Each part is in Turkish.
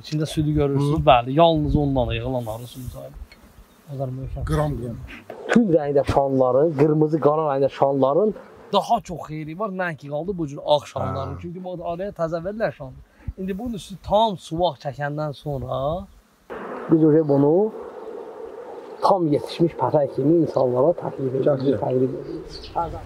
İçinde sütü görürsünüz. Bəli, yalnız ondan yığılanarısınız abi. Azar möhkəm. Qram. Tünd rəngdə şanların, qırmızı qara rəngdə şanların daha çox xeyri var. Mən ki qaldı bu cür ağ şanların. Çünki bu araya təzə verirlər şanı. İndi bunun üstü tam suvaq çəkəndən sonra biz öyle bunu tam yetişmiş pətək kimi insanlara təqdim edirik.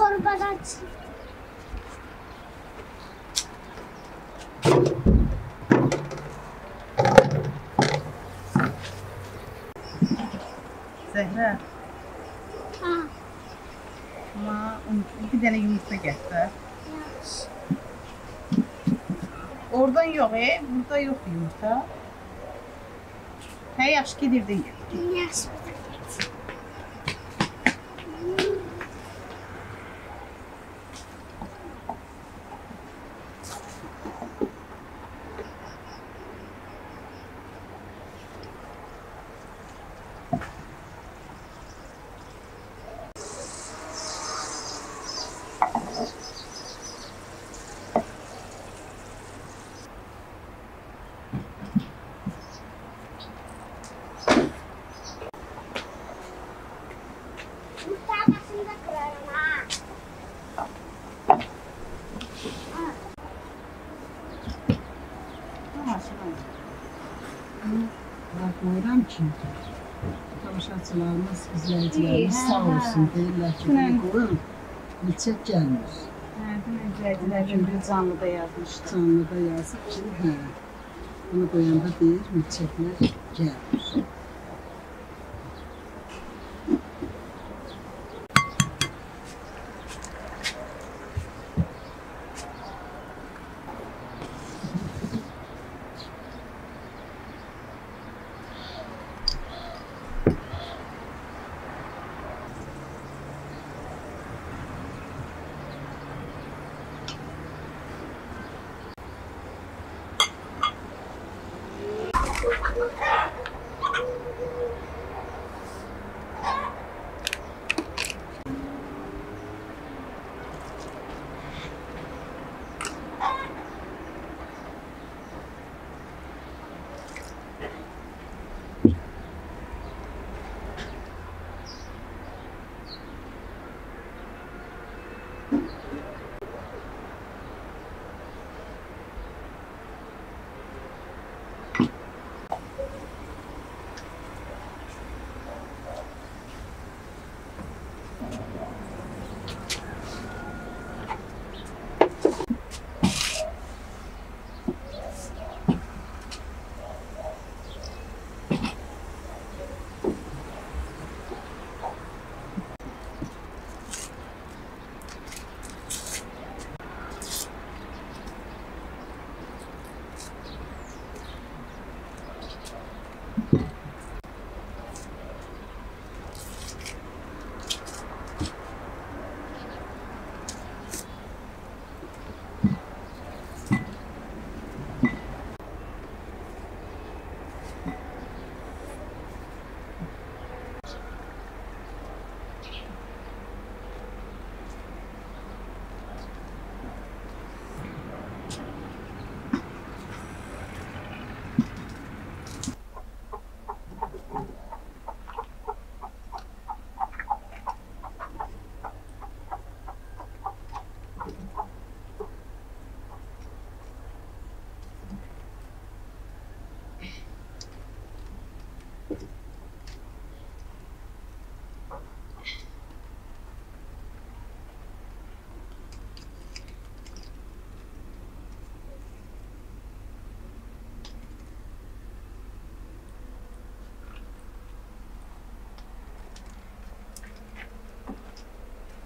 Torbadan çıktı. Zehra. Ama iki tane yumurta getirdi. Oradan yok, burada yok yumurta. Her yaş gidirdin. Yaş. Tamaşaçılarımız, izleyicilerimiz sağ olsun deyirlər ki, bu qoyun milçək gəlmir. Hə, izleyicilər kimi canlıda yazmışdı. Canlıda yazıb ki, hə, bunu qoyanda deyir, milçəklər gəlmir.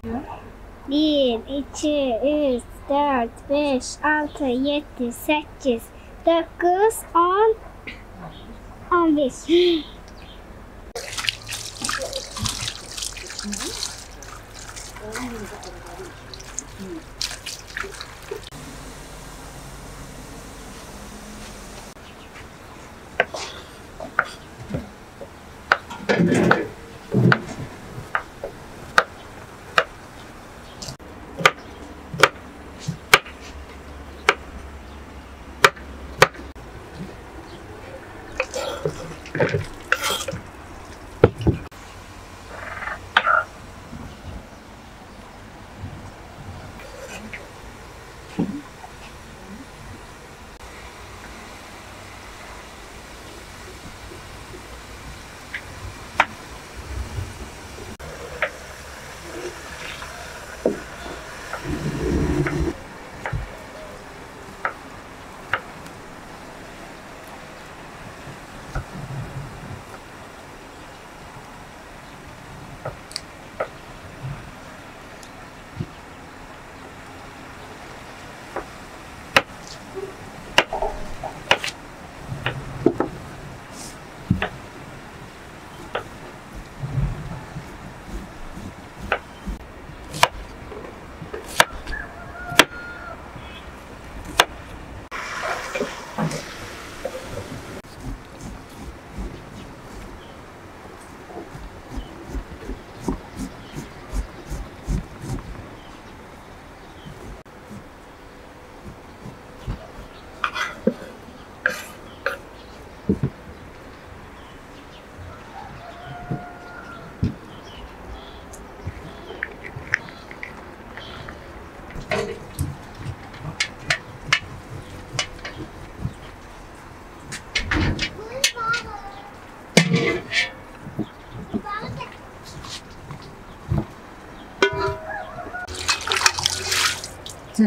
1, 2, 3, 4, 5, 6, 7, 8, 9, 10, 11.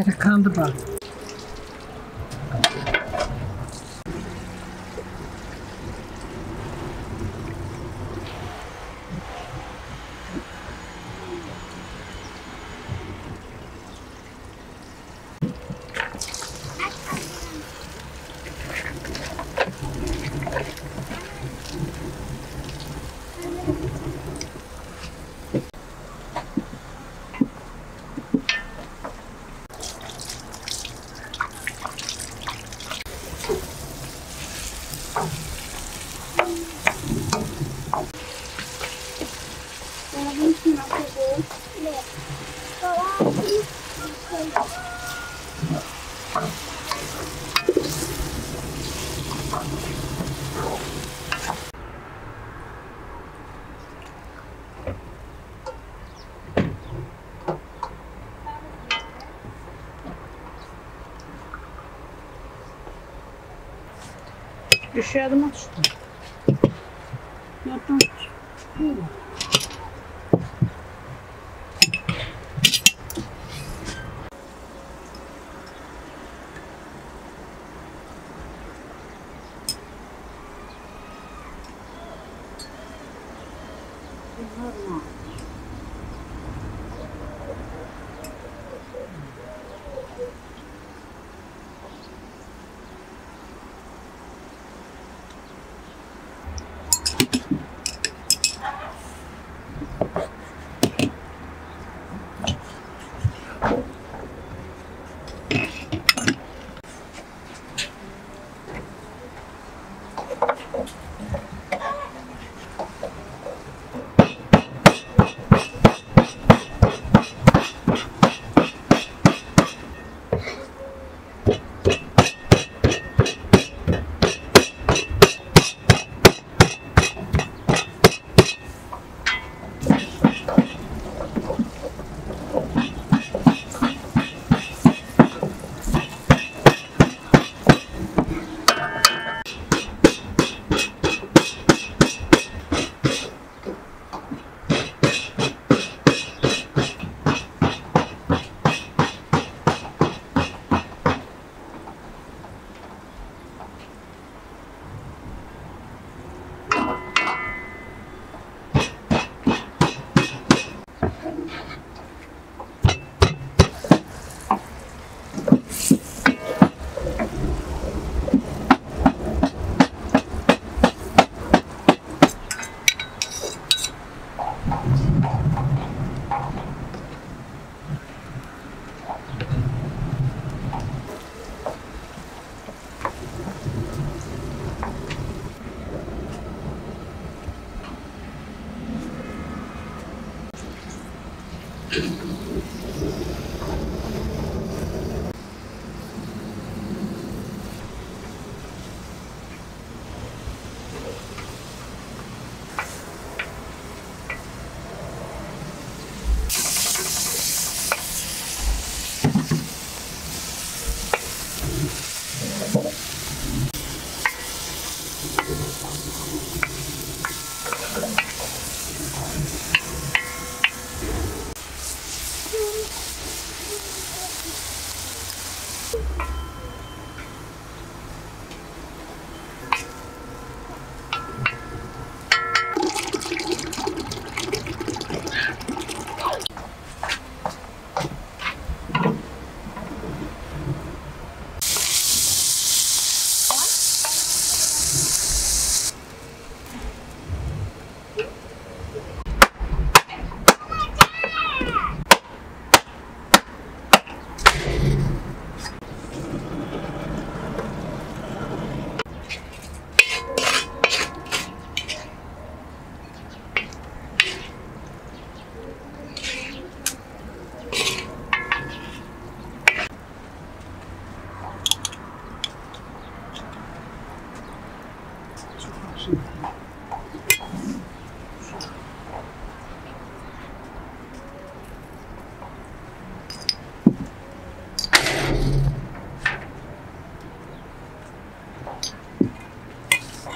Accountably. Düşüyordum açtım. Yatın açtım.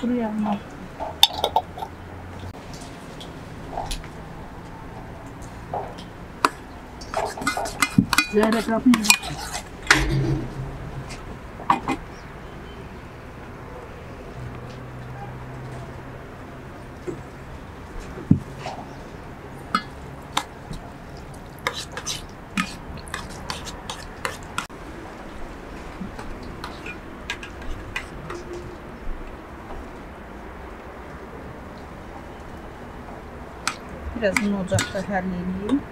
Приятно. Зарядка не будет. Biraz bunu ocakta harlayayım.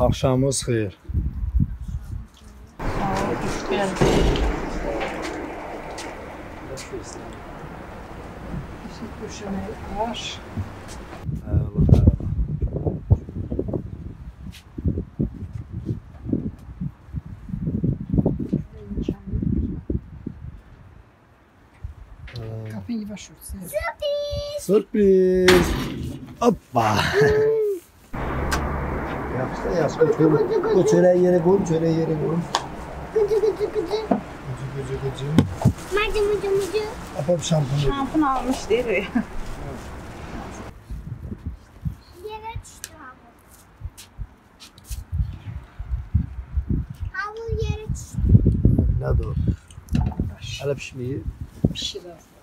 Akşamınız hayır. Kapıyı başlıyor. Sürpriz. Hoppa. Yapsın. Çöreği yere koy, çöreği yere koy. Gıcı gıcı gıcı. Gıcı gıcı gıcı. Mıcı mıcı mıcı. Apap şampuan. Şampuan almış değil mi? Yere düştü havlu. Havlu yere düştü. Ne doğru. Hala pişmeyi. Pişir aslında.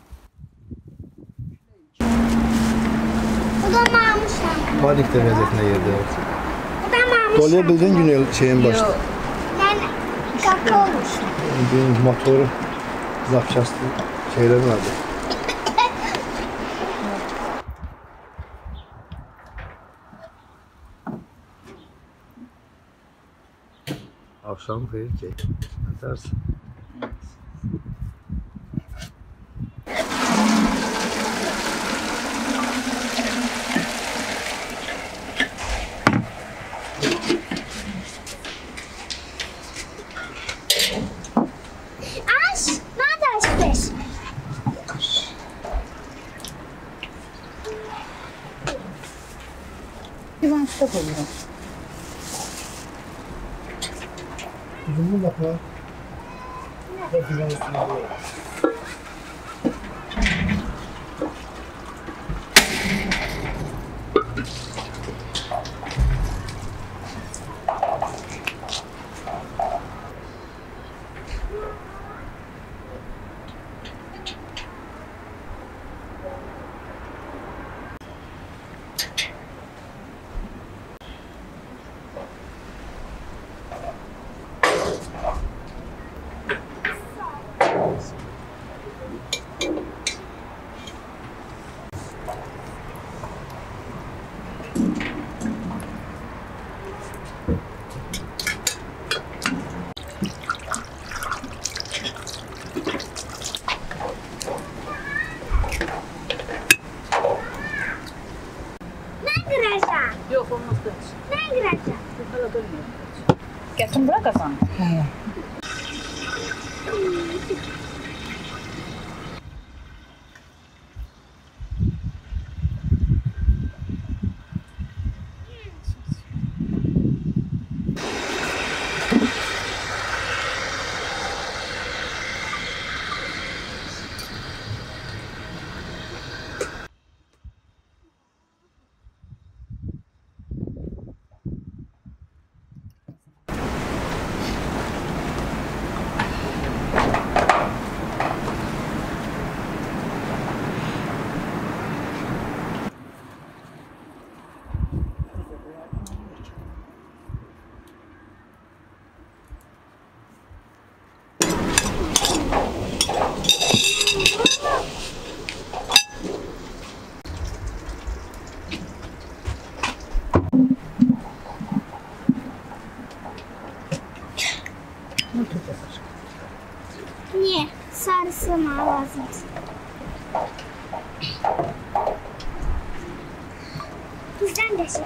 Bu da mamış şampuan. Panik de lezzetine girdi artık. Doluyabildin günü şeyin başında. Yok. Yani kaka olmuş. Benim motoru zapçastı şeyler vardı. Akşam hayır ki. Ne dersin? Tout le monde n'a pas. Là, tu vas essayer de... Kesin bırakasam. He. Niye, sarsılma lazım. Bizden de şey.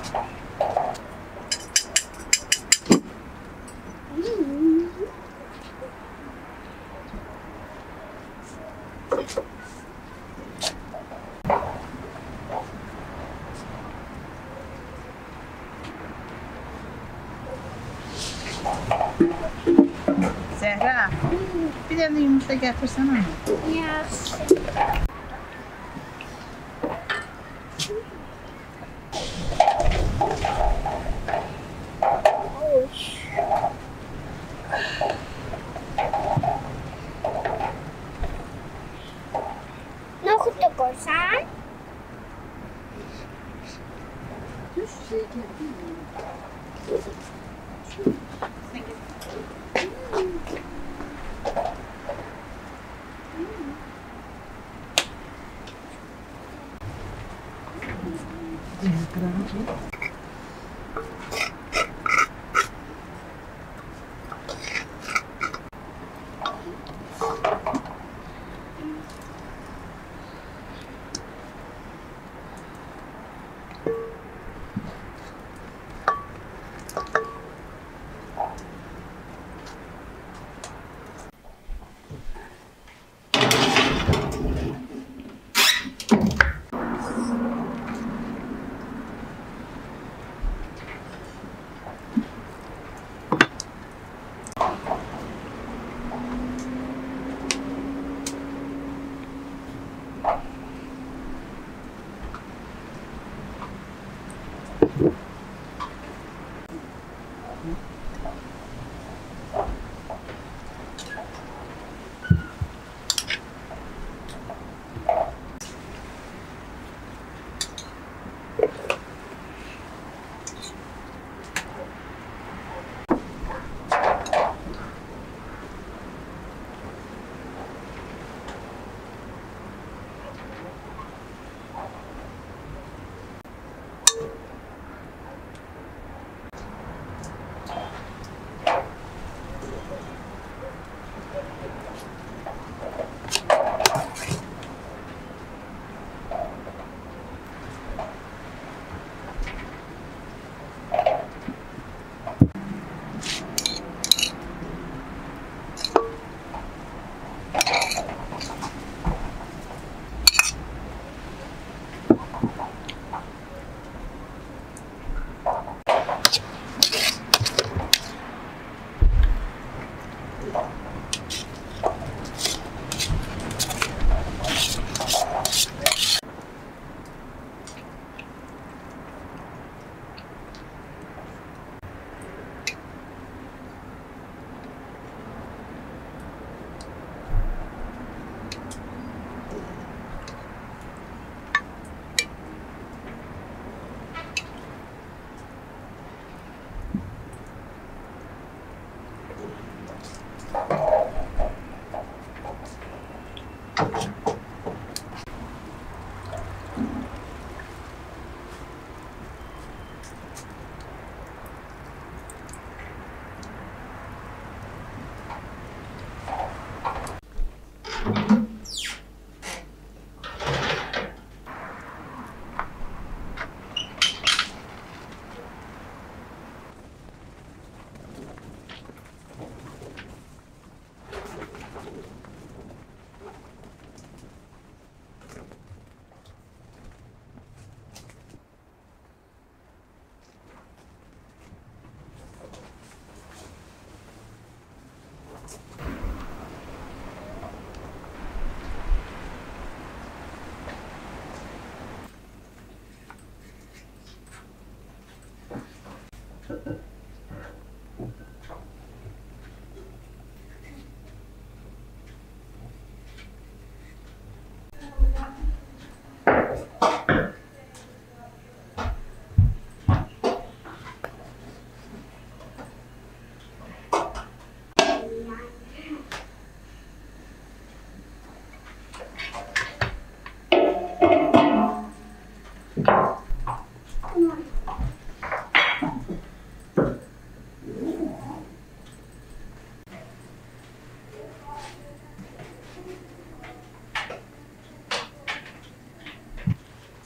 Zehra, bir tane yumurta getirsene mi? Ya. Nohut da koysan.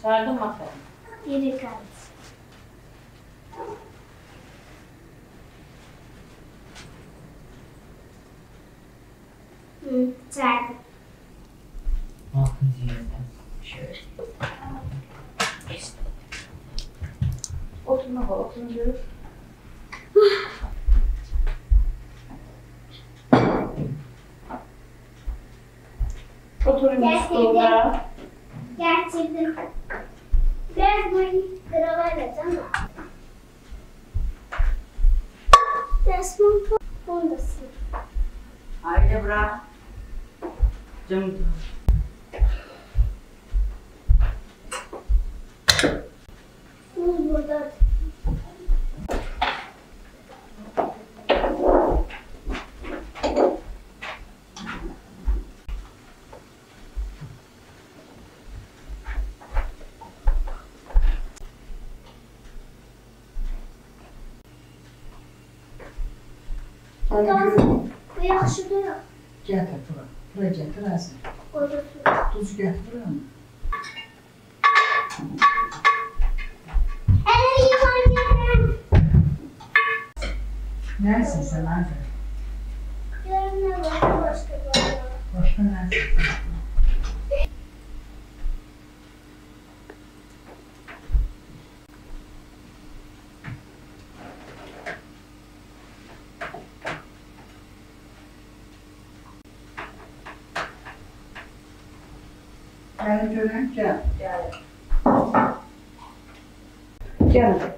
Çağırdım mı efendim? Yeni geldi. Çağırdım. Bakın diyelim. Şöyle. Oturma bak, oturun. Oturun bir stolda. Gerçekten. Biraz böyle kravat et ama. Biraz bundasın. Haydi bırak. Canım dur. Bunu burada. Tuz, bu yaxşı durur. Gətir bura, bura gətir əzim. Orada tuz. Tuz gətir bura mı? Ələ yuxarı gətirəm. Nəsin sən əzim? Görün nə var, başqa var. Başqa nəsin? Gel gören gel. Gel. Gel.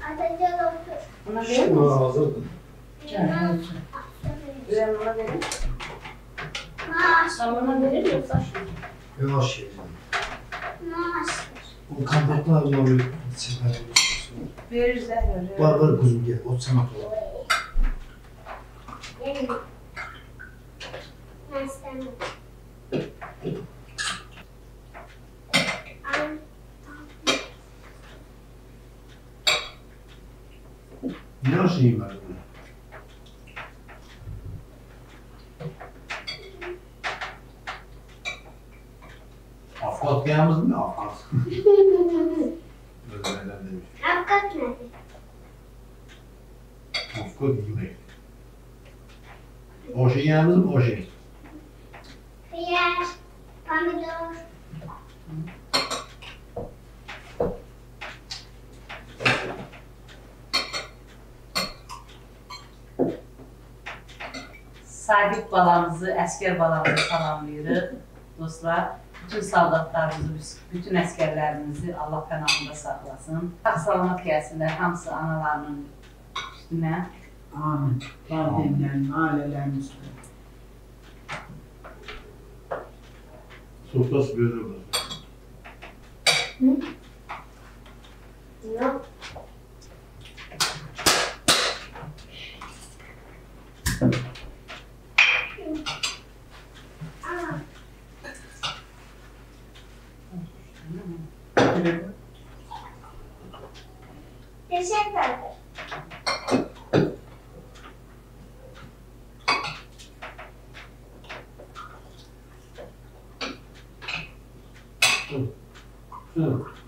Hadi gel otur. Buna verir misin? Hazırdır. Gel. Ben buna verir. Maaş. Sen buna verir yoksa şimdi? Yok şey. Maaş. O kampaklarla böyle çizmeler olsun. Verir zehir. Var var kuzum gel. Ot sana kolay. Ben istemem. Ne şeyim var bunun? Afgat kıyamız mı? Afgat. Özmeler demiş. Afgat nerede? Afgat yemek. Oje yiyemiz mi? Oje. Kıyar, pamidor. Sadiq balamızı, əsker balamızı salamlayırıq. Dostlar, bütün saldatlarımızı, bütün əskerlərimizi Allah pənahında saxlasın. Sağ salamat gəlsinlər hamısı analarının üstünə. Amin. Valideynlerin, ailelerin üstüne. Sofrası böyle var. Hı? Yok. Teşekkür ederim. Sure.